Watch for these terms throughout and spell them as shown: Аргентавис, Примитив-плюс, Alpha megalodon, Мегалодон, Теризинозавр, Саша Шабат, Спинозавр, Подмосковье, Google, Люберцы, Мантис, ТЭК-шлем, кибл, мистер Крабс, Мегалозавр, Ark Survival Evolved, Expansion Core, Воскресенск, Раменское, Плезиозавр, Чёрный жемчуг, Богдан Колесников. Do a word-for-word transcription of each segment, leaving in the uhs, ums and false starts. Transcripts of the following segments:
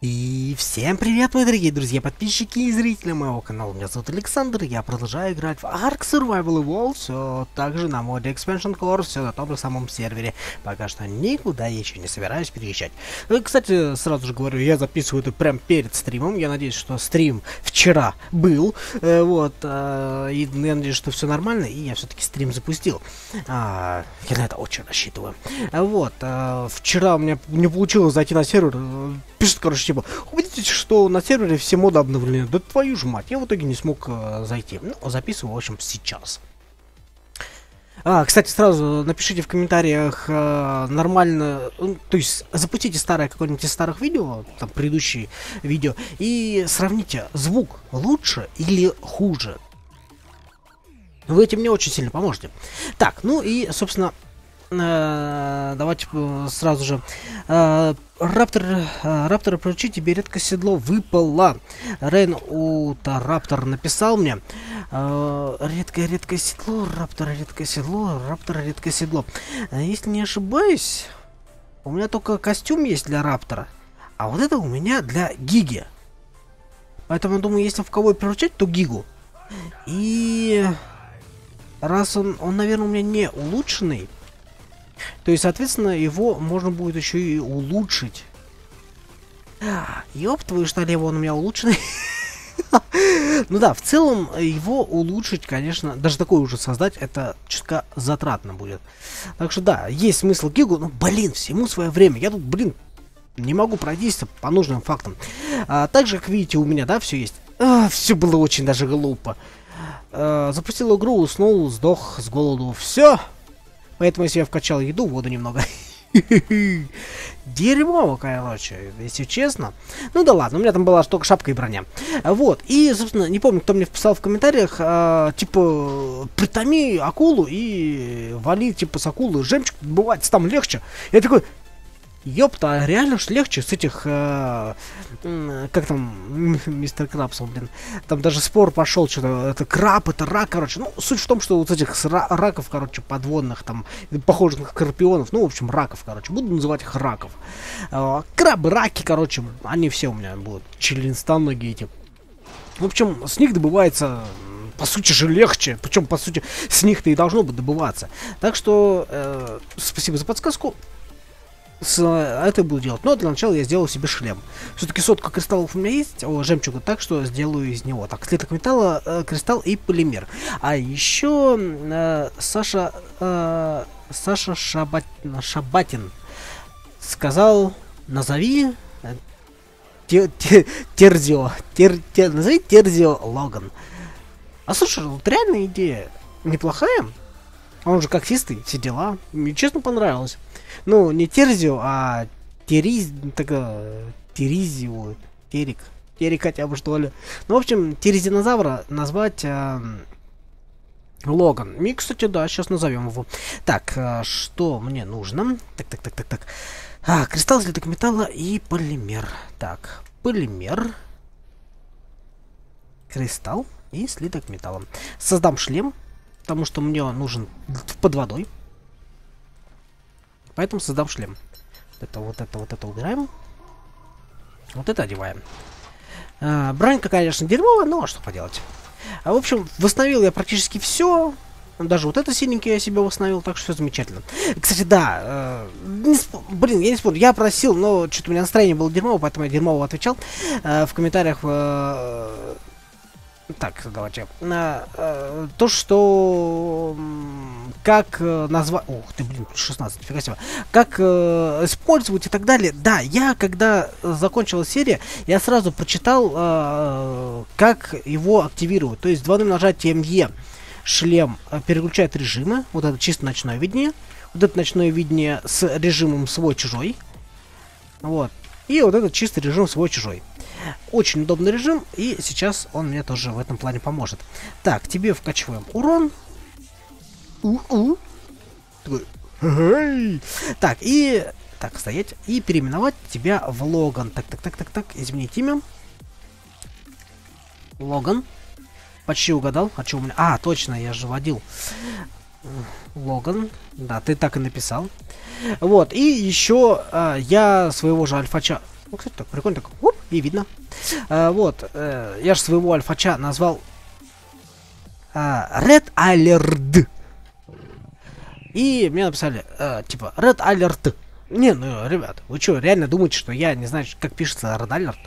И всем привет, мои дорогие друзья, подписчики и зрители моего канала. Меня зовут Александр, я продолжаю играть в Ark Survival Evolved, все также на моде Expansion Core, все на том же самом сервере. Пока что никуда я еще не собираюсь переезжать. Ну, кстати, сразу же говорю, я записываю это прям перед стримом. Я надеюсь, что стрим вчера был, э, вот, э, и я надеюсь, что все нормально, и я все-таки стрим запустил. А, я на это очень рассчитываю. А, вот, э, вчера у меня не получилось зайти на сервер, э, пишет, короче, типа, увидите, что на сервере все моды обновлены. Да твою ж мать, я в итоге не смог э, зайти. Ну, записываю, в общем, сейчас. А, кстати, сразу напишите в комментариях э, нормально, э, то есть запустите старое какое-нибудь из старых видео, там, предыдущие видео, и сравните, звук лучше или хуже. Вы этим мне очень сильно поможете. Так, ну и, собственно, э, давайте э, сразу же... Э, Раптор, э, Раптора приручить, тебе редко седло выпало. Рейн Ута Раптор написал мне. Э, Редкое-редкое седло, Раптора редкое седло, Раптора редкое седло. Если не ошибаюсь, у меня только костюм есть для Раптора, а вот это у меня для Гиги. Поэтому, думаю, если в кого приручать, то Гигу. И раз он, он, наверное, у меня не улучшенный, то есть, соответственно, его можно будет еще и улучшить. Ёб твою ж налево, он у меня улучшенный. Ну да, в целом его улучшить, конечно, даже такое уже создать, это чутка затратно будет. Так что да, есть смысл Гигу, но, блин, всему свое время. Я тут, блин, не могу пройдись по нужным фактам. А, также, как видите, у меня, да, все есть. А, все было очень даже глупо. А, запустил игру, уснул, сдох с голоду. Все. Поэтому если я вкачал еду, воду немного. Дерьмово, короче, если честно. Ну да ладно, у меня там была только шапка и броня. Вот, и, собственно, не помню, кто мне писал в комментариях, а, типа, притоми акулу и вали, типа, с акулы жемчуг, бывает, там легче. Я такой, ёпта, реально ж легче с этих, а, как там, мистер Крабс, блин, там даже спор пошел, что-то, это краб, это рак, короче, ну, суть в том, что вот этих раков, короче, подводных, там, похожих на карпионов, ну, в общем, раков, короче, буду называть их раков, а, крабы, раки, короче, они все у меня будут, членистоногие эти, в общем, с них добывается... По сути же легче, причем по сути с них-то и должно бы добываться. Так что, э, спасибо за подсказку. С, это буду делать. Но для начала я сделал себе шлем. Все-таки сотка кристаллов у меня есть, о, жемчуга, так что сделаю из него. Так, клеток металла, э, кристалл и полимер. А еще э, Саша э, Саша Шабат, Шабатин сказал, назови э, те, те, Терзио тер, те, назови Терзио Логан. А слушай, вот реальная идея неплохая. Он же когтистый, все дела. Мне честно понравилось. Ну, не Терзио, а Териз... Тогда... Теризио... Терик. Терик хотя бы, что ли. Ну, в общем, Теризинозавра назвать... Э... Логан. И, кстати, да, сейчас назовем его. Так, э, что мне нужно? Так, так, так, так, так. А, кристалл, слиток металла и полимер. Так, полимер. Кристалл и слиток металла. Создам шлем, потому что мне он нужен под водой. Поэтому создам шлем. Это вот это вот это убираем. Вот это одеваем. А, бронька, конечно, дерьмовая, но что поделать. А, в общем, восстановил я практически все. Даже вот это синенькое я себе восстановил, так что все замечательно. Кстати, да, э, спор, блин, я не спорю, я просил, но что-то у меня настроение было дерьмово, поэтому я дерьмово отвечал. Э, в комментариях... Э, так, давайте. Э, э, то, что... Как э, назвать... Ух ты, блин, шестнадцать, нифига себе. Как э, использовать и так далее. Да, я, когда закончила серия, я сразу прочитал, э, как его активировать. То есть двойным нажатием Е шлем переключает режимы. Вот это чисто ночное видение. Вот это ночное видение с режимом свой-чужой. Вот. И вот этот чистый режим свой-чужой. Очень удобный режим, и сейчас он мне тоже в этом плане поможет. Так, тебе вкачиваем урон. У-у. Так, и... Так, стоять. И переименовать тебя в Логан. Так, так, так, так, так. Изменить имя. Логан. Почти угадал. А что у меня... А, точно, я же водил. Логан. Да, ты так и написал. Вот, и еще а, я своего же альфача... Ну, кстати, так прикольно, так, оп, и видно. А, вот, э, я же своего альфача назвал а, Red Alert. И мне написали, э, типа, Red Alert. Не, ну, ребят, вы что, реально думаете, что я не знаю, как пишется Red Alert?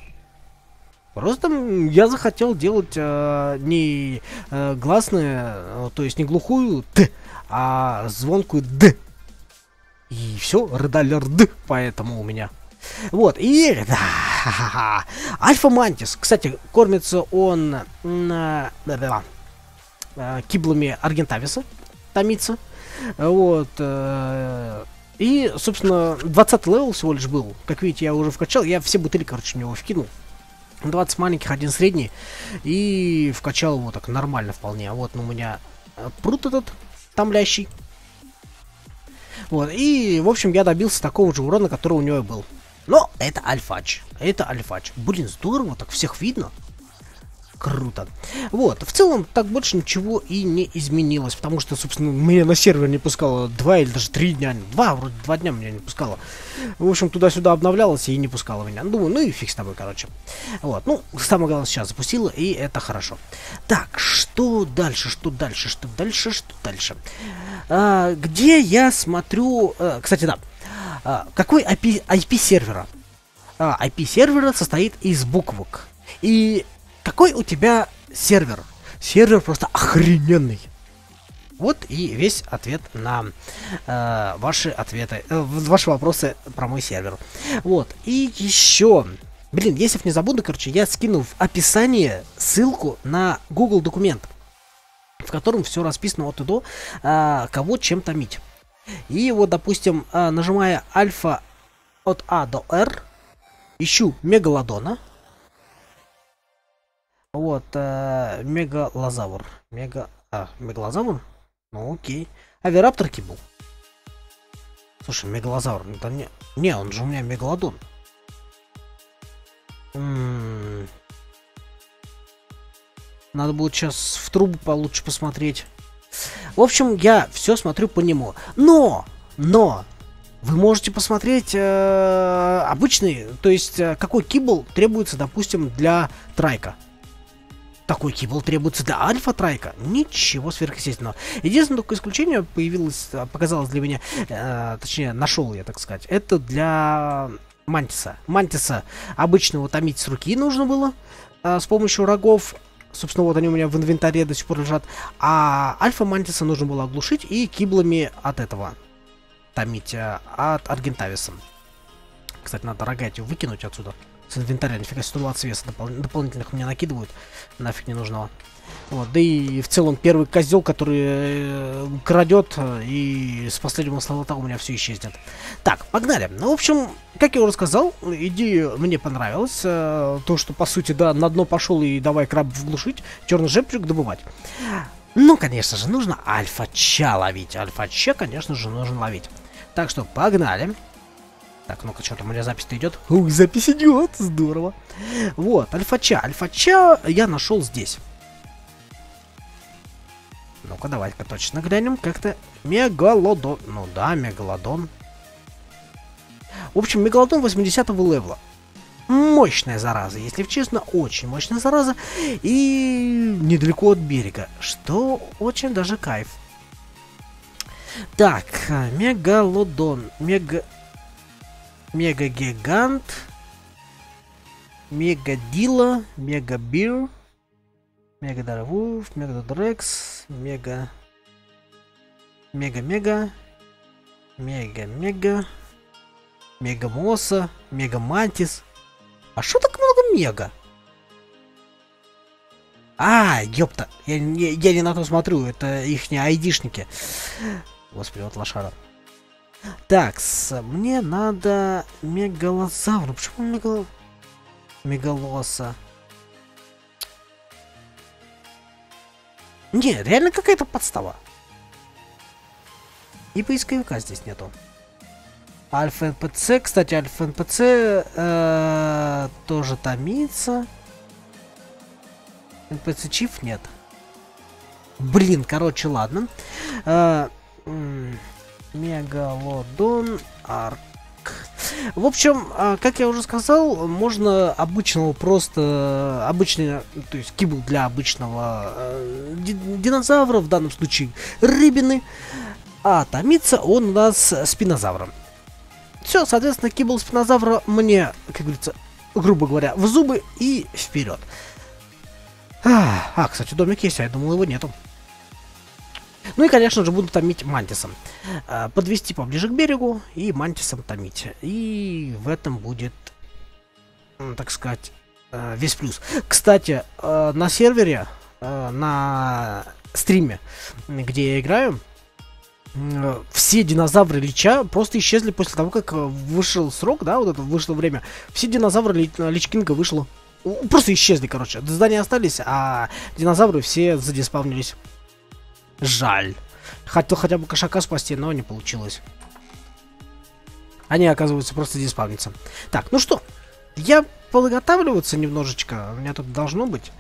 Просто я захотел делать э, не э, гласное, то есть не глухую Т, а звонкую Д. И все, Red Alert Д, поэтому у меня. Вот, и да, альфа-мантис. Кстати, кормится он на, да, да, киблами аргентависа, томится. Вот, э, и, собственно, двадцатый левел всего лишь был. Как видите, я уже вкачал, я все бутыли, короче, в него вкинул. двадцать маленьких, один средний. И вкачал его так нормально вполне. А вот ну, у меня пруд этот томлящий. Вот. И, в общем, я добился такого же урона, который у него был. Но это альфач. Это альфач. Блин, здорово, так всех видно. Круто. Вот. В целом, так больше ничего и не изменилось. Потому что, собственно, меня на сервер не пускало два или даже три дня. Два, вроде два дня меня не пускало. В общем, туда-сюда обновлялось и не пускало меня. Думаю, ну и фиг с тобой, короче. Вот. Ну, самое главное, сейчас запустила, и это хорошо. Так, что дальше, что дальше, что дальше, что дальше? А, где я смотрю... А, кстати, да. А, какой ай пи сервера? А, ай пи сервера состоит из буквок. И... Какой у тебя сервер? Сервер просто охрененный. Вот и весь ответ на э, ваши ответы, э, ваши вопросы про мой сервер. Вот, и еще, блин, если не забуду, короче, я скину в описание ссылку на Google документ, в котором все расписано от и до, э, кого чем томить. И вот, допустим, э, нажимая альфа от А до Р, ищу мегалодона. Вот, э, мегалозавр. Мега... А, мегалозавр? Ну, окей. Авираптор кибл. Слушай, мегалозавр, это не... Не, он же у меня мегалодон. М-м-м. Надо будет сейчас в трубу получше посмотреть. В общем, я все смотрю по нему. Но! Но! Вы можете посмотреть э, обычный, то есть э, какой кибл требуется, допустим, для трайка. Такой кибл требуется для альфа-трайка. Ничего сверхъестественного. Единственное только исключение появилось, показалось для меня, э, точнее, нашел я, так сказать, это для мантиса. Мантиса обычного томить с руки нужно было э, с помощью рогов. Собственно, вот они у меня в инвентаре до сих пор лежат. А альфа-мантиса нужно было оглушить и киблами от этого томить, э, от аргентависа. Кстати, надо рога эти выкинуть отсюда. С инвентаря, нифига, сто двадцать веса допол дополнительных мне накидывают, нафиг не нужного. Вот, да и в целом первый козел, который э, крадет, и с последнего слота у меня все исчезнет. Так, погнали. Ну, в общем, как я уже сказал, идея мне понравилась. Э, то, что, по сути, да, на дно пошел и давай крабов глушить, черный жемчуг добывать. Ну, конечно же, нужно альфа-ча ловить. Альфа-ча, конечно же, нужно ловить. Так что, погнали. Так, ну-ка, что-то у меня запись-то идет. Ух, запись идет, здорово. Вот, альфача. Альфача я нашел здесь. Ну-ка, давай-ка точно глянем. Как-то мегалодон. Ну да, мегалодон. В общем, мегалодон восьмидесятого левла. Мощная зараза, если честно, очень мощная зараза. И недалеко от берега, что очень даже кайф. Так, мегалодон. Мега... Мега-гигант, мега-дила, мега-бир, мега-дарвулф, мега-дрекс, мега... Мега-мега, мега-мега, мега-моса, мега-мантис. А что так много мега? А, ёпта, я, я, я не на то смотрю, это их не айдишники. Господи, вот лошара. Так, мне надо мегалозавра. Почему мегал... мегалоса? Не, реально какая-то подстава. И поисковика здесь нету. Альфа-НПЦ, кстати, альфа-НПЦ э, тоже томится. эн пэ цэ-чиф нет. Блин, короче, ладно. Э, Мегалодон, арк. В общем, как я уже сказал, можно обычного просто, обычный, то есть кибл для обычного динозавра, в данном случае рыбины, а томится он у нас спинозавром. Все, соответственно, кибл спинозавра мне, как говорится, грубо говоря, в зубы и вперед. А, а, кстати, домик есть, а я думал, его нету. Ну и, конечно же, буду томить мантисом. Подвести поближе к берегу и мантисом томить. И в этом будет, так сказать, весь плюс. Кстати, на сервере, на стриме, где я играю, все динозавры Лича просто исчезли после того, как вышел срок, да, вот это вышло время. Все динозавры Личкинга вышло. Просто исчезли, короче. Здания остались, а динозавры все задеспавнились. Жаль. Хотел хотя бы кошака спасти, но не получилось. Они, оказывается, просто деспавнятся. Так, ну что, я подготавливаться немножечко. У меня тут должно быть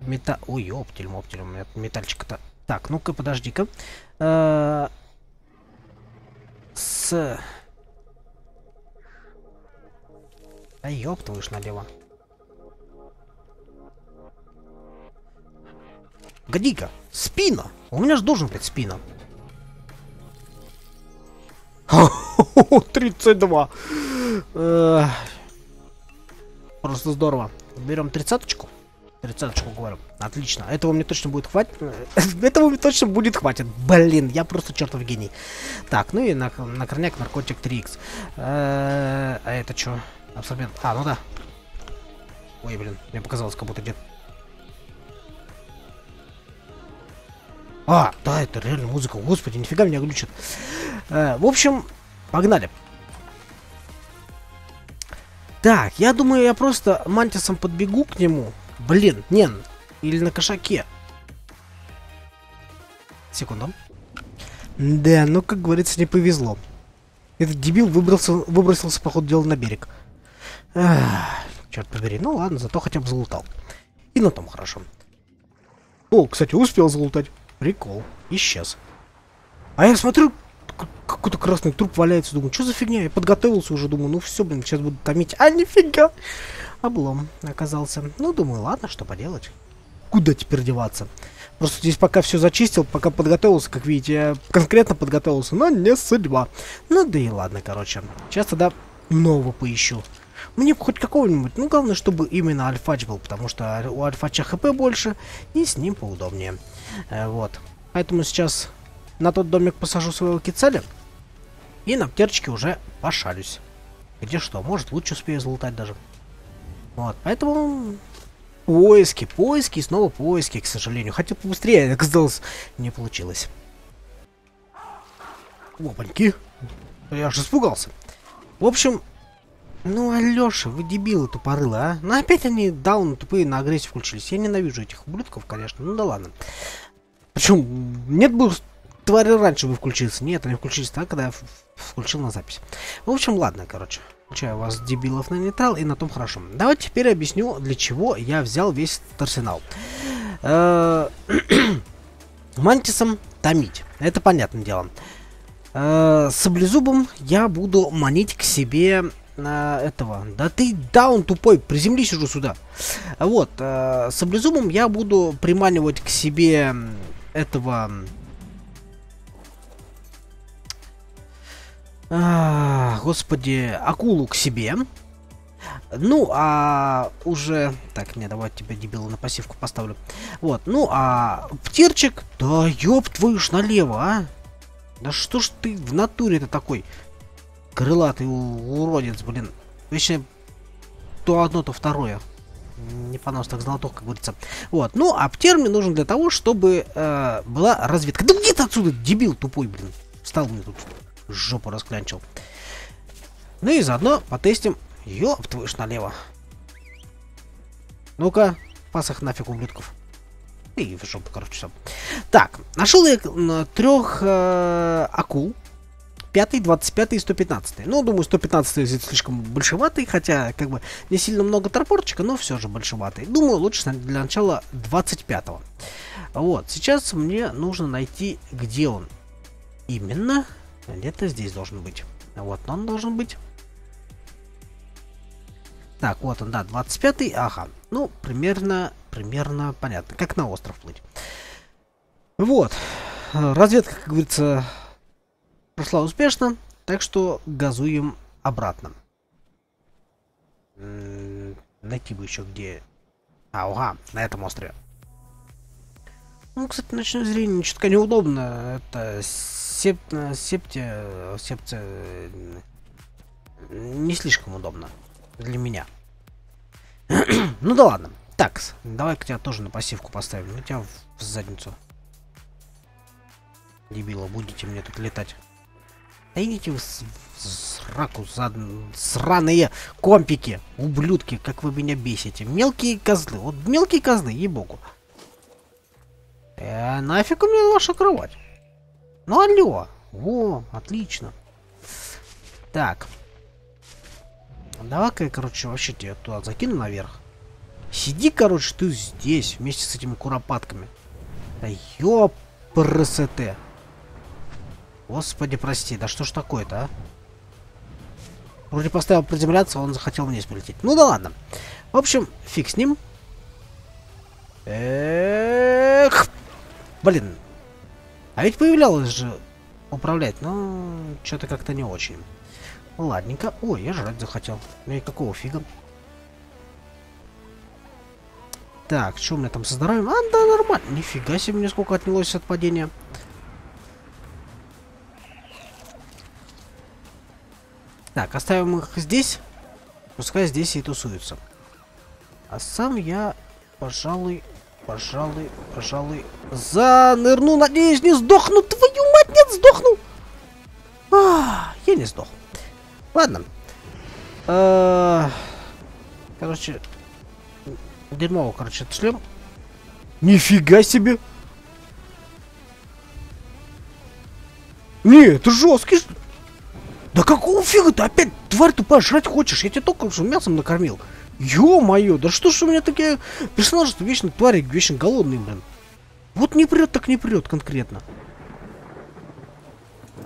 металл... Ой, оптилем, оптилем, у меня метальчик-то... Так, ну-ка, подожди-ка. Э-э- с... Да ёптываешь налево. Годи-ка, спина! У меня же должен быть спина. тридцать два. Просто здорово. Берем тридцаточку. Тридцаточку, говорю. Отлично. Этого мне точно будет хватит. Этого мне точно будет хватит. Блин, я просто чертов гений. Так, ну и на, на корняк наркотик три икс. А это что? Абсорбент. А, ну да. Ой, блин, мне показалось, как будто где-то... А, да, это реально музыка. Господи, нифига меня глючит. Э, в общем, погнали. Так, я думаю, я просто мантисом подбегу к нему. Блин, не, или на кошаке. Секунду. Да, ну, как говорится, не повезло. Этот дебил выбрался, выбросился, походу дела, на берег. Ах, черт побери. Ну ладно, зато хотя бы залутал. И на том хорошо. О, кстати, успел залутать. Прикол. Исчез. А я смотрю, какой-то красный труп валяется. Думаю, что за фигня? Я подготовился уже, думаю, ну все, блин, сейчас буду томить. А нифига! Облом оказался. Ну, думаю, ладно, что поделать. Куда теперь деваться? Просто здесь пока все зачистил, пока подготовился, как видите, я конкретно подготовился, но не судьба. Ну да и ладно, короче. Сейчас тогда нового поищу. Мне хоть какого-нибудь, ну главное, чтобы именно альфач был, потому что у альфача хп больше, и с ним поудобнее. Э, вот. Поэтому сейчас на тот домик посажу своего кицеля, и на птерчике уже пошарюсь. Где что, может, лучше успею залутать даже. Вот, поэтому поиски, поиски, и снова поиски, к сожалению. Хотя побыстрее, оказалось, не получилось. Опаньки. Я аж испугался. В общем... Ну, Алёша, вы дебилы тупорылы, а? Ну, опять они даун тупые на агрессию включились. Я ненавижу этих ублюдков, конечно. Ну, да ладно. Причем, нет бы твари раньше бы включился. Нет, они включились так, когда я включил на запись. В общем, ладно, короче. Че, я вас дебилов нанитал, и на том хорошо. Давайте теперь объясню, для чего я взял весь этот арсенал. Мантисом томить. Это понятное дело. Саблезубом я буду манить к себе... На этого. Да ты даун тупой, приземлись уже сюда. Вот, э, с саблезубом я буду приманивать к себе этого... А, господи, акулу к себе. Ну, а уже... Так, не, давай тебя, дебила, на пассивку поставлю. Вот, ну, а птирчик... Да ёб твою ж налево, а! Да что ж ты в натуре-то такой... Крылатый уродец, блин. Вечно то одно, то второе. Не по нос, так золоток, как говорится. Вот. Ну, а птер мне нужен для того, чтобы э, была разведка. Да где-то отсюда, дебил тупой, блин. Встал мне тут, жопу расклянчил. Ну и заодно потестим. Ёб твою ж налево. Ну-ка, пасах нафиг, ублюдков. И в жопу, короче, все. Так, нашел я трех э, акул. пятый, двадцать пятый и сто пятнадцатый. Ну, думаю, сто пятнадцатый здесь слишком большеватый, хотя, как бы, не сильно много торпорчика, но все же большеватый. Думаю, лучше для начала двадцать пятого. Вот, сейчас мне нужно найти, где он. Именно, где-то здесь должен быть. Вот, но он должен быть. Так, вот он, да, двадцать пятый. Ага. Ну, примерно, примерно понятно. Как на остров плыть. Вот. Разведка, как говорится, прошла успешно. Так что газуем обратно. М-м, найти бы еще где... А, уга, на этом острове. Ну, кстати, ночное зрение чутка неудобно. Это сеп... септе... септе... не слишком удобно для меня. Ну да ладно. Так, давай-ка тебя тоже на пассивку поставим. Ну тебя в, в задницу. Дебила, будете мне тут летать. Да идите в, в сраку, зад... сраные компики, ублюдки, как вы меня бесите. Мелкие козлы, вот мелкие козлы, ей-богу. Э, нафиг у меня ваша кровать? Ну алло, во, отлично. Так. Давай-ка я, короче, вообще тебя туда закину наверх. Сиди, короче, ты здесь вместе с этими куропатками. Да ёпрст. Господи, прости, да что ж такое-то, а? Вроде поставил приземляться, он захотел вниз полететь. Ну да ладно. В общем, фиг с ним. Эх, блин. А ведь появлялось же управлять, но что-то как-то не очень. Ладненько. Ой, я жрать захотел. Ну и какого фига? Так, что у меня там со здоровьем? А, да, нормально. Нифига себе, мне сколько отнялось от падения. Так, оставим их здесь. Пускай здесь и тусуются. А сам я, пожалуй, пожалуй, пожалуй, занырну. Надеюсь, не сдохну. Твою мать, нет, сдохну. А, я не сдохну. Ладно. А, короче, дерьмово, короче, этот шлем. Нифига себе. Не, это жесткий. Да какого фига ты опять, тварь тупая, жрать хочешь? Я тебя только что мясом накормил. Ё-моё, да что ж у меня такие персонажи-то вечно твари, вечно голодные, блин. Вот не прет, так не прет конкретно.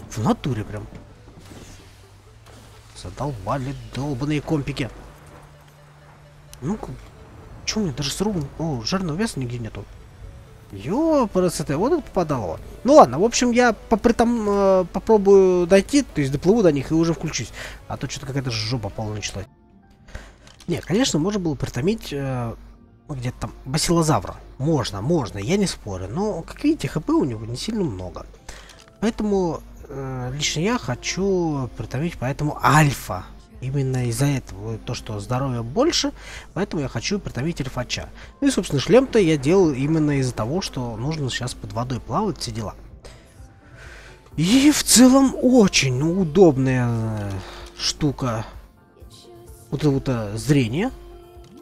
В натуре прям. Задолбали долбаные компики. Ну-ка, чё у меня даже с рубом... О, жирного веса нигде нету. Ё-парасоте, вот это попадало. Ну ладно, в общем, я попри там, э, попробую дойти, то есть доплыву до них и уже включусь. А то что-то какая-то жопа полная началась. Не, конечно, можно было притомить э, где-то там басилозавра. Можно, можно, я не спорю. Но, как видите, хп у него не сильно много. Поэтому э, лично я хочу притомить, поэтому альфа. Именно из-за этого, то, что здоровья больше, поэтому я хочу притомить альфача. Ну и, собственно, шлем-то я делал именно из-за того, что нужно сейчас под водой плавать, все дела. И в целом очень удобная штука вот это вот зрение,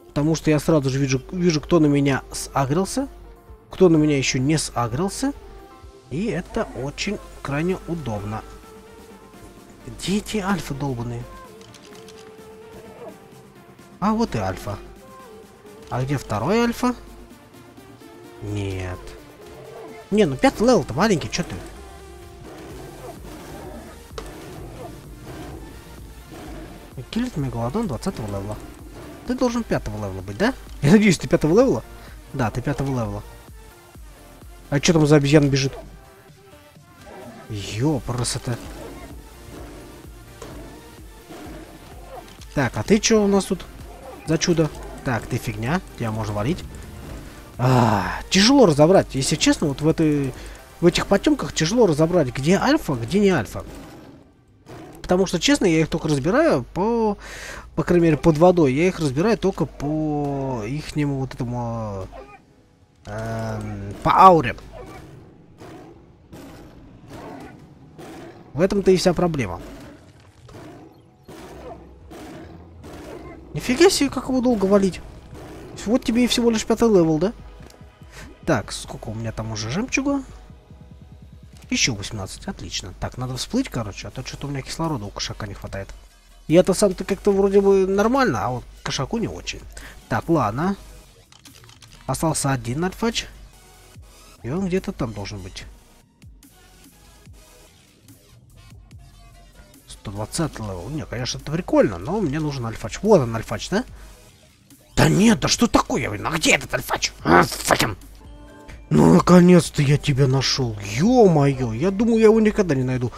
потому что я сразу же вижу, вижу, кто на меня сагрился, кто на меня еще не сагрился, и это очень крайне удобно. Где эти альфа долбаные? А вот и альфа. А где второй альфа? Нет. Не, ну пятый левел-то маленький, чё ты? Киллит мегалодон двадцатого левела. Ты должен пятого левела быть, да? Я надеюсь, ты пятого левела? Да, ты пятого левела. А чё там за обезьяна бежит? Ё, просто-то. Так, а ты чё у нас тут? За чудо. Так, ты фигня. Тебя можно валить. А, тяжело разобрать. Если честно, вот в этой, в этих потемках тяжело разобрать, где альфа, где не альфа. Потому что, честно, я их только разбираю по... По крайней мере, под водой. Я их разбираю только по ихнему вот этому... Э, по ауре. В этом-то и вся проблема. Нифига себе, как его долго валить. Вот тебе и всего лишь пятый левел, да? Так, сколько у меня там уже жемчуга? Еще восемнадцать, отлично. Так, надо всплыть, короче, а то что-то у меня кислорода у кошака не хватает. Я-то сам-то как-то вроде бы нормально, а вот кошаку не очень. Так, ладно. Остался один альфач. И он где-то там должен быть. сто двадцать левел. Не, конечно, это прикольно, но мне нужен альфач. Вот он, альфач, да? Да нет, да что такое? Ну где этот альфач? А, ну наконец-то я тебя нашел. Ё-моё, я думаю, я его никогда не найду.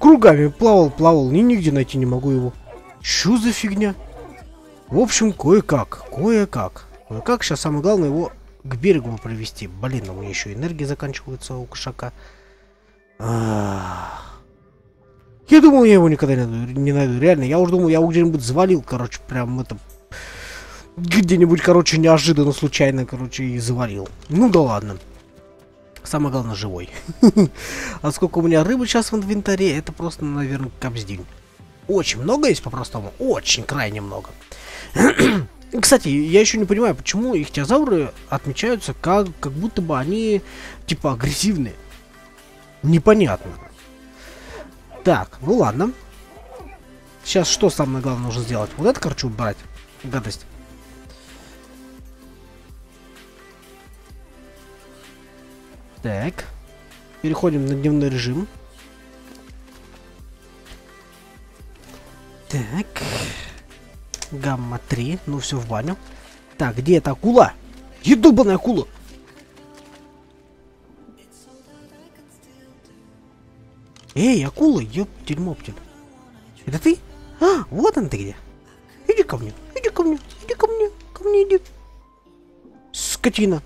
Кругами плавал, плавал, и нигде найти не могу его. Чё за фигня? В общем, кое-как, кое-как. Кое-как, сейчас самое главное его к берегу привести. Блин, у меня еще энергия заканчивается у кошака. А-а-а. Я думал, я его никогда не найду, не найду, реально. Я уже думал, я его где-нибудь завалил, короче, прям это... Где-нибудь, короче, неожиданно, случайно, короче, и завалил. Ну да ладно. Самое главное, живой. А сколько у меня рыбы сейчас в инвентаре, это просто, наверное, капздень. Очень много есть по-простому, очень крайне много. Кстати, я еще не понимаю, почему ихтиозавры отмечаются как, как будто бы они, типа, агрессивные. Непонятно. Так, ну ладно. Сейчас что самое главное нужно сделать? Вот это, короче, убрать. Гадость. Так. Переходим на дневной режим. Так. Гамма три. Ну все, в баню. Так, где эта акула? Едубаная акула! Эй, акула, ёптель-моптель. Это ты? А, вот он ты где. Иди ко мне, иди ко мне, иди ко мне, ко мне иди. Скотина.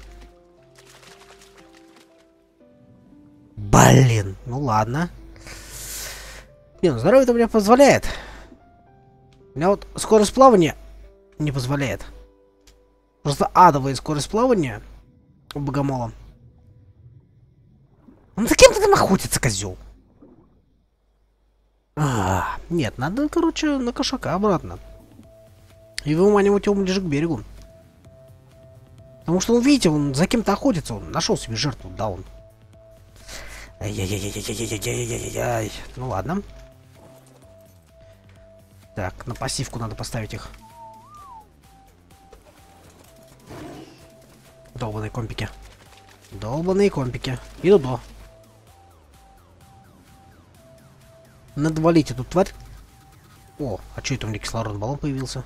Блин, ну ладно. Не, ну здоровье-то мне позволяет. У меня вот скорость плавания не позволяет. Просто адовая скорость плавания у богомола. Ну за кем-то там охотится, козел. А, нет, надо, короче, на кошака обратно. И выманивать его ближе к берегу. Потому что, ну, видите, он за кем-то охотится, он нашел себе жертву, да, он. Ай-яй-яй-яй-яй-яй-яй-яй-яй-яй-яй. Ну ладно. Так, на пассивку надо поставить их. Долбаные компики. Долбаные компики. И дудо. Надо валить эту тварь. О, а чё это у меня кислородный баллон появился?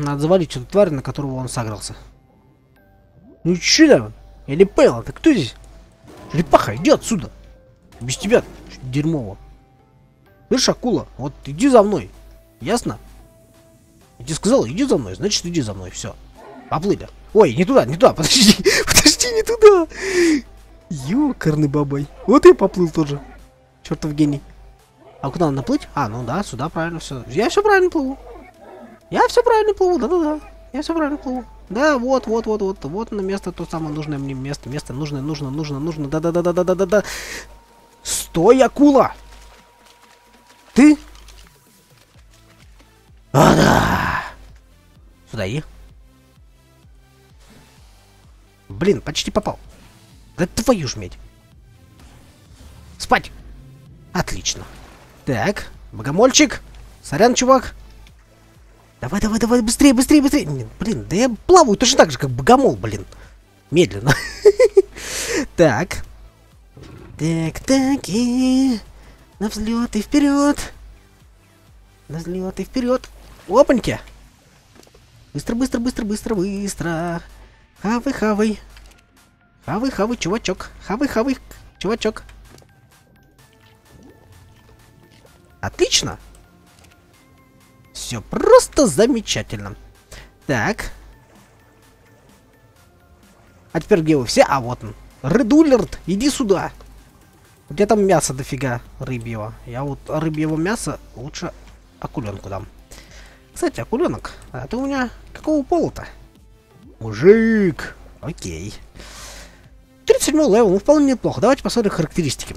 Надо завалить эту тварь, на которого он сагрался. Ну чё там? Я не понял, ты кто здесь? Черепаха, иди отсюда. Без тебя дерьмово. Слышь, акула, вот иди за мной. Ясно? Я тебе сказал, иди за мной, значит иди за мной, все. Поплыли. Ой, не туда, не туда, подожди, подожди, не туда. Ёкарный бабай. Вот и поплыл тоже. Чертов гений. А куда надо плыть? А, ну да, сюда правильно все. Я все правильно плыву. Я все правильно плыву, да-да-да. Я все правильно плыву. Да, вот, вот, вот, вот, вот на место, то самое нужное мне место. Место нужное, нужно, нужно, нужно. Да-да-да-да-да-да-да. Стой, акула! Ты? А, да! Сюда и. Блин, почти попал. Да твою ж медь. Спать! Отлично. Так, богомольчик. Сорян, чувак. Давай, давай, давай, быстрее, быстрее, быстрее. Нет, блин, да я плаваю точно так же, как богомол, блин. Медленно. Так. Так, так, и... На взлет и вперед. На взлет и вперед. Опаньки. Быстро, быстро, быстро, быстро, быстро. Хавай, хавай. Хавай, хавай, чувачок. Хавай, хавай, чувачок. Отлично. Все просто замечательно. Так. А теперь где вы все? А вот он. Редулерд, иди сюда. У тебя там мясо дофига рыбьего. Я вот рыбьего мяса лучше акуленку дам. Кстати, акуленок, а ты у меня какого пола-то? Мужик. Окей. тридцать седьмой левел, ну вполне неплохо. Давайте посмотрим характеристики.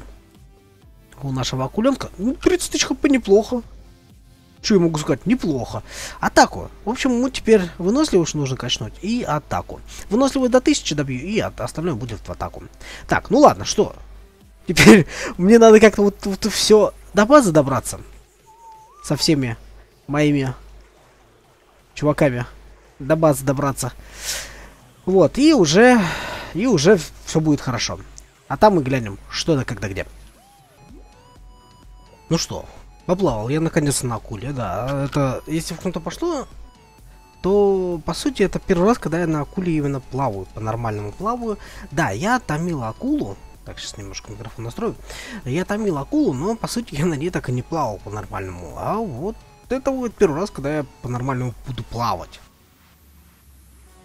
У нашего акуленка. Ну, тридцать тысяч хп неплохо. Что я могу сказать? Неплохо. Атаку. В общем, ему теперь выносливость нужно качнуть. И атаку. Выносливость до тысячи добью, и остальное будет в атаку. Так, ну ладно, что? Теперь мне надо как-то вот, вот все до базы добраться. Со всеми моими чуваками. До базы добраться. Вот, и уже. И уже все будет хорошо. А там мы глянем, что да, когда, где. Ну что, поплавал я наконец-то на акуле, да, это, если в кому-то пошло, то, по сути, это первый раз, когда я на акуле именно плаваю, по-нормальному плаваю. Да, я томил акулу. Так, сейчас немножко микрофон настрою. Я томил акулу, но, по сути, я на ней так и не плавал по-нормальному. А вот это вот первый раз, когда я по-нормальному буду плавать.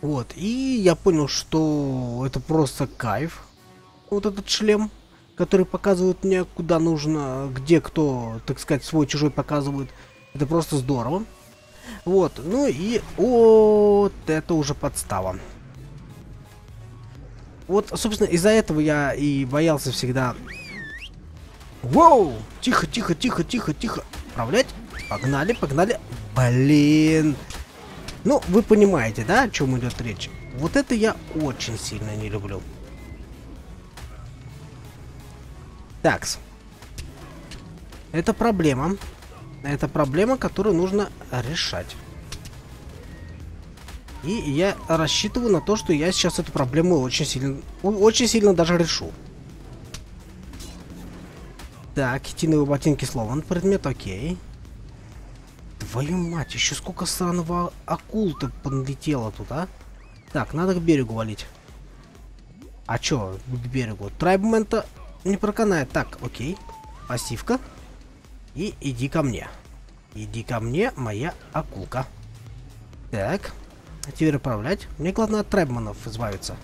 Вот, и я понял, что это просто кайф. Вот этот шлем, который показывает мне, куда нужно, где кто, так сказать, свой чужой показывает. Это просто здорово. Вот, ну и вот это уже подстава. Вот, собственно, из-за этого я и боялся всегда. Воу! Тихо, тихо, тихо, тихо, тихо. Управлять. Погнали, погнали. Блин. Ну, вы понимаете, да, о чем идет речь? Вот это я очень сильно не люблю. Такс. Это проблема. Это проблема, которую нужно решать. И я рассчитываю на то, что я сейчас эту проблему очень сильно, очень сильно даже решу. Так, хитиновые ботинки словно предмет, окей. Твою мать, еще сколько сраного акул-то подлетело тут, а? Так, надо к берегу валить. А чё, к берегу? Трайбмента не проканает. Так, окей. Пассивка. И иди ко мне. Иди ко мне, моя акулка. Так. Теперь управлять. Мне главное от трайбманов избавиться.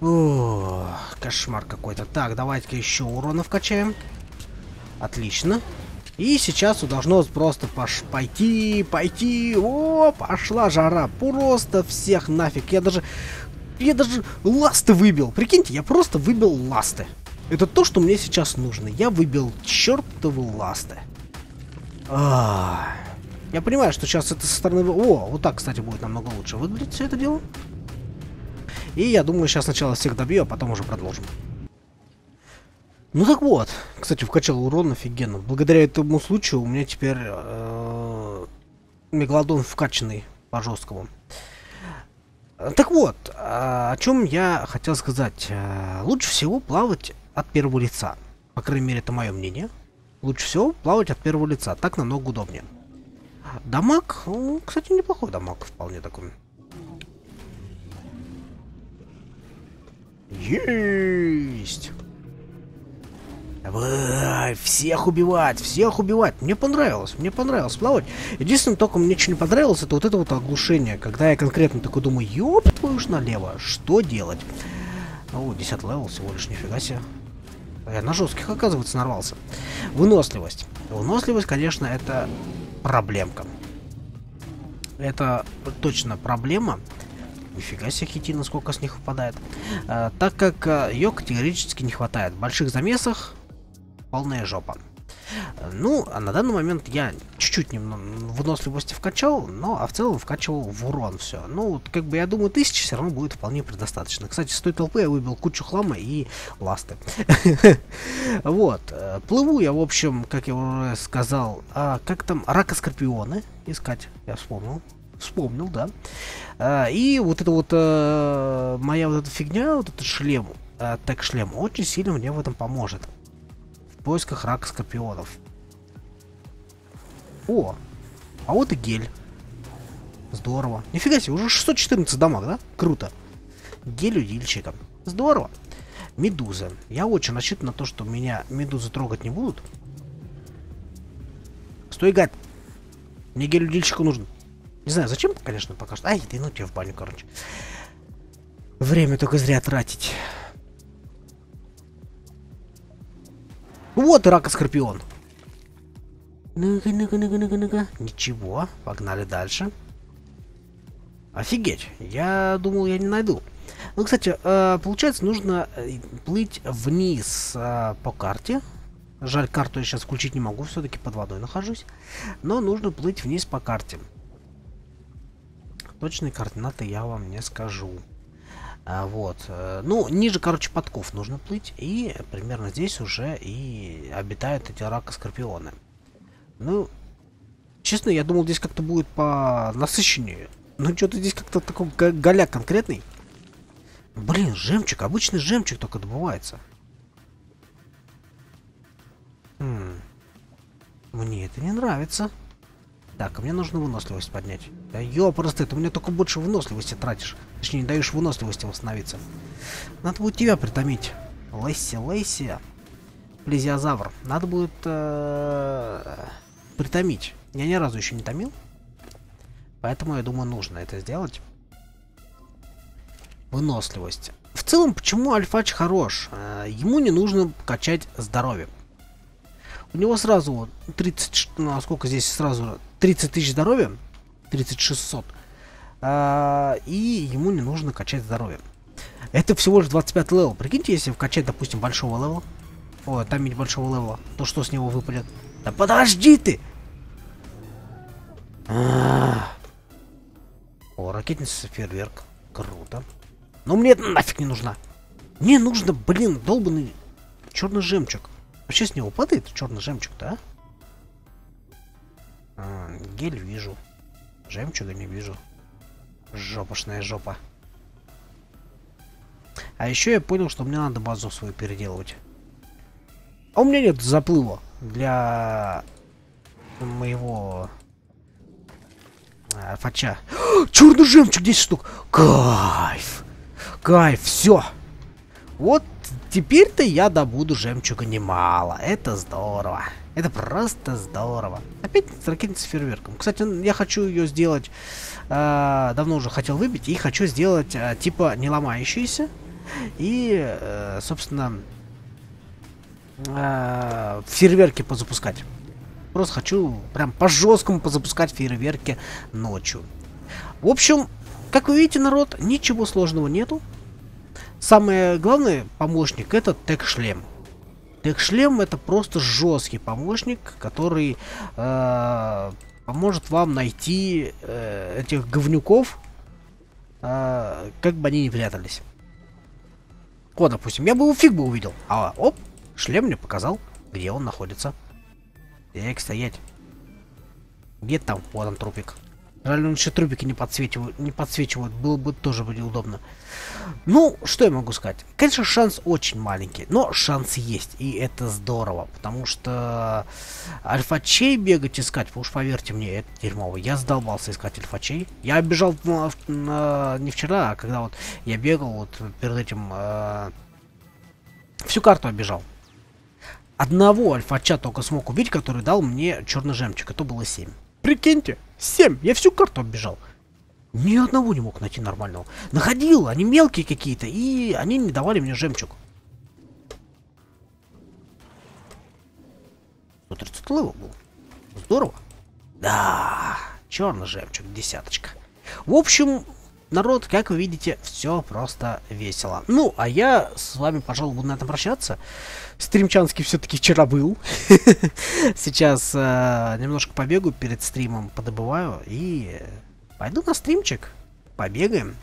О, кошмар какой-то. Так, давайте-ка еще урона вкачаем. Отлично. И сейчас должно просто пош... пойти, пойти. О, пошла жара. Просто всех нафиг. Я даже... Я даже ласты выбил. Прикиньте, я просто выбил ласты. Это то, что мне сейчас нужно. Я выбил чертовы ласты. А -а -а. Я понимаю, что сейчас это со стороны... О, вот так, кстати, будет намного лучше выглядеть все это дело. И я думаю, сейчас сначала всех добью, а потом уже продолжим. Ну так вот. Кстати, вкачал урон офигенно. Благодаря этому случаю у меня теперь э -э мегалодон вкачанный по-жесткому. Так вот, э -э о чем я хотел сказать. Э -э лучше всего плавать от первого лица. По крайней мере, это мое мнение. Лучше всего плавать от первого лица. Так намного удобнее. Дамаг, ну, кстати, неплохой дамаг. Вполне такой. Есть! Давай, всех убивать, всех убивать. Мне понравилось, мне понравилось плавать. Единственное, только мне что не понравилось, это вот это вот оглушение. Когда я конкретно такой думаю, ёп твою ж налево, что делать? О, десятый левел всего лишь, нифига себе. Я на жестких, оказывается, нарвался. Выносливость. Выносливость, конечно, это проблемка. Это точно проблема. Нифига себе хитина, сколько с них выпадает. А, так как ее категорически не хватает. В больших замесах полная жопа. Ну, а на данный момент я чуть-чуть немного выносливости вкачал, но а в целом вкачивал в урон все. Ну, вот, как бы я думаю, тысячи все равно будет вполне предостаточно. Кстати, с той толпы я выбил кучу хлама и ласты. Вот. Плыву я, в общем, как я уже сказал, как там, рака-скорпионы искать, я вспомнил. Вспомнил, да. И вот эта вот моя вот эта фигня, вот этот шлем, ТЭК-шлем, очень сильно мне в этом поможет. В поисках рака скорпионов. О, а вот и гель. Здорово. Нифига себе, уже шестьсот четырнадцать дамаг, да? Круто. Гель удильщика. Здорово. Медузы. Я очень рассчитан на то, что меня медузы трогать не будут. Стой, гад. Мне гель удильщику нужен. Не знаю, зачем, конечно, пока что. Ай, ты ну тебя в баню, короче. Время только зря тратить. Вот и рака-скорпион. Ну-ка, ну-ка, ну-ка, ну-ка, ну-ка. Ничего, погнали дальше. Офигеть, я думал, я не найду. Ну, кстати, получается, нужно плыть вниз по карте. Жаль, карту я сейчас включить не могу, все-таки под водой нахожусь. Но нужно плыть вниз по карте. Точные координаты я вам не скажу. А, вот. Ну, ниже, короче, подков нужно плыть. И примерно здесь уже и обитают эти рака-скорпионы. Ну, честно, я думал, здесь как-то будет понасыщеннее. Ну, что-то здесь как-то такой голяк конкретный. Блин, жемчуг. Обычный жемчуг только добывается. Хм. Мне это не нравится. Так, а мне нужно выносливость поднять. Да ёпросты, ты мне только больше выносливости тратишь. Точнее, не даешь выносливости восстановиться. Надо будет тебя притомить. Лесси, Лесси. Плезиозавр. Надо будет э-э, притомить. Я ни разу еще не томил. Поэтому, я думаю, нужно это сделать. Выносливость. В целом, почему Альфач хорош? Э-э, ему не нужно качать здоровье. У него сразу тридцать... Ну, сколько здесь сразу? тридцать тысяч здоровья. тридцать шестьсот. Э-э, и ему не нужно качать здоровье. Это всего лишь двадцать пятый левел. Прикиньте, если вкачать, допустим, большого левела. О, тамить большого левела. То что с него выпадет? Да подожди ты! А -а -а. О, ракетница, фейерверк. Круто. Но мне это нафиг не нужна. Мне нужно, блин, долбанный черный жемчуг. Вообще с него падает черный жемчуг-то, а? А -а, гель вижу. Жемчуга не вижу. Жопошная жопа. А еще я понял, что мне надо базу свою переделывать. А у меня нет заплыва для моего фача. Черный жемчуг, десять штук. Кайф. Кайф, все. Вот теперь-то я добуду жемчуга немало. Это здорово. Это просто здорово. Опять ракетница с фейерверком. Кстати, я хочу ее сделать... Э, давно уже хотел выбить. И хочу сделать э, типа не ломающийся. И, э, собственно... Э, фейерверки позапускать. Просто хочу прям по-жесткому позапускать фейерверки ночью. В общем, как вы видите, народ, ничего сложного нету. Самое главное, помощник, это ТЭК-шлем. ТЭК-шлем это просто жесткий помощник, который э, поможет вам найти э, этих говнюков, э, как бы они ни прятались. Вот, допустим, я бы его фиг бы увидел. А, оп! Шлем мне показал, где он находится. Эх, стоять. Где там? Вот он, трупик. Жаль, он еще трупики не подсвечивает, не подсвечивает. Было бы тоже бы неудобно. Ну, что я могу сказать? Конечно, шанс очень маленький, но шанс есть. И это здорово, потому что альфачей бегать искать, уж поверьте мне, это дерьмово. Я задолбался искать альфачей. Я бежал ну, не вчера, а когда вот я бегал, вот перед этим... Э, всю карту обежал. Одного альфача только смог убить, который дал мне черный жемчуг. Это было семь. Прикиньте, семь. Я всю карту оббежал. Ни одного не мог найти нормального. Находил, они мелкие какие-то, и они не давали мне жемчуг. сто тридцать левел был. Здорово. Да, черный жемчуг, десяточка. В общем... Народ, как вы видите, все просто весело. Ну, а я с вами, пожалуй, буду на этом прощаться. Стримчанский все-таки вчера был. Сейчас немножко побегу перед стримом, подобываю. И пойду на стримчик. Побегаем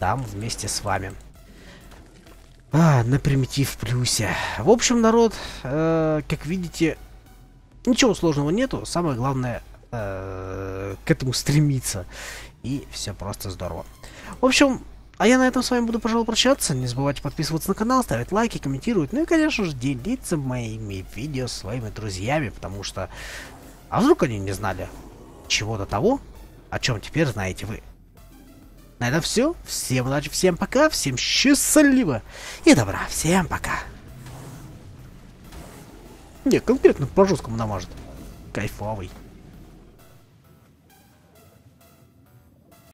там вместе с вами. На Примитив-плюсе. В общем, народ, как видите, ничего сложного нету. Самое главное, к этому стремиться. И все просто здорово. В общем, а я на этом с вами буду, пожалуй, прощаться. Не забывайте подписываться на канал, ставить лайки, комментировать. Ну и, конечно же, делиться моими видео с своими друзьями, потому что... А вдруг они не знали чего-то того, о чем теперь знаете вы. На этом все. Всем удачи, всем пока, всем счастливо и добра. Всем пока. Не, конкретно по жесткому намажет. Кайфовый.